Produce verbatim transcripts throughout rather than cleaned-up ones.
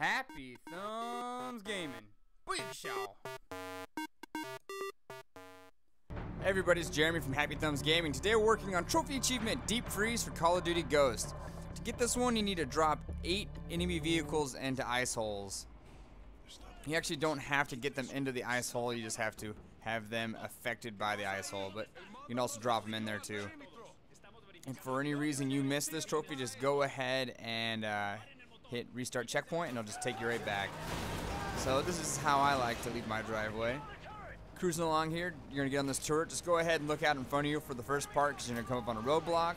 Happy Thumbs Gaming. Booyah! Hey everybody, it's Jeremy from Happy Thumbs Gaming. Today we're working on Trophy Achievement Deep Freeze for Call of Duty Ghosts. To get this one, you need to drop eight enemy vehicles into ice holes. You actually don't have to get them into the ice hole, you just have to have them affected by the ice hole, but you can also drop them in there too. If for any reason you miss this trophy, just go ahead and uh, hit restart checkpoint and it'll just take you right back. So this is how I like to leave my driveway. Cruising along here, you're going to get on this turret. Just go ahead and look out in front of you for the first part because you're going to come up on a roadblock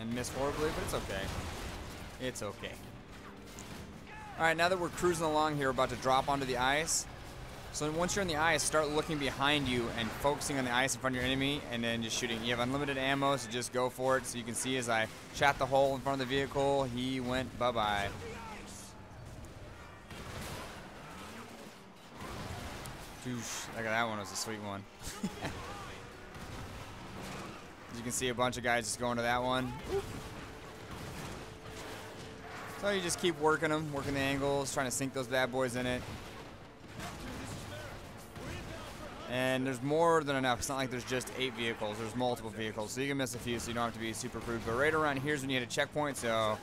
and miss horribly, but it's okay. It's okay. Alright, now that we're cruising along here, we're about to drop onto the ice. So once you're in the ice, start looking behind you and focusing on the ice in front of your enemy and then just shooting. You have unlimited ammo, so just go for it. So you can see as I shot the hole in front of the vehicle, he went bye-bye. Douche. Look at that one, it was a sweet one. As you can see, a bunch of guys just going to that one. So you just keep working them, working the angles, trying to sink those bad boys in it. And there's more than enough. It's not like there's just eight vehicles. There's multiple vehicles. So you can miss a few, so you don't have to be super crude. But right around here is when you hit a checkpoint. So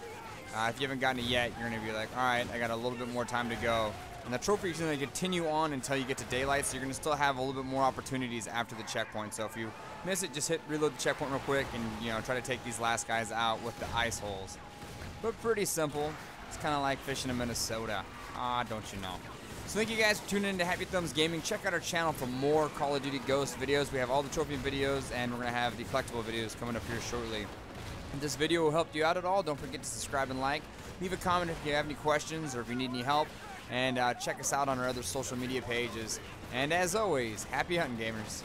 uh, if you haven't gotten it yet, you're going to be like, all right, I got a little bit more time to go. And the trophy is going to continue on until you get to daylight. So you're going to still have a little bit more opportunities after the checkpoint. So if you miss it, just hit reload the checkpoint real quick and, you know, try to take these last guys out with the ice holes. But pretty simple. It's kind of like fishing in Minnesota. Ah, don't you know. So thank you guys for tuning in to Happy Thumbs Gaming. Check out our channel for more Call of Duty Ghosts videos. We have all the trophy videos, and we're going to have the collectible videos coming up here shortly. If this video will help you out at all, don't forget to subscribe and like. Leave a comment if you have any questions or if you need any help. And uh, check us out on our other social media pages. And as always, happy hunting, gamers.